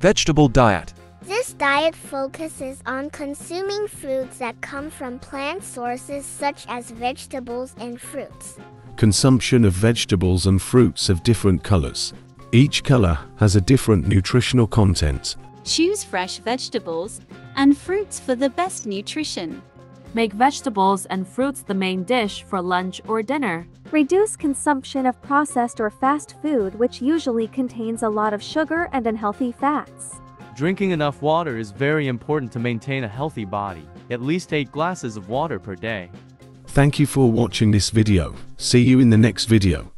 vegetable diet. This diet focuses on consuming foods that come from plant sources such as vegetables and fruits. Consumption of vegetables and fruits of different colors. Each color has a different nutritional content. Choose fresh vegetables and fruits for the best nutrition. Make vegetables and fruits the main dish for lunch or dinner. Reduce consumption of processed or fast food, which usually contains a lot of sugar and unhealthy fats. Drinking enough water is very important to maintain a healthy body. At least 8 glasses of water per day. Thank you for watching this video. See you in the next video.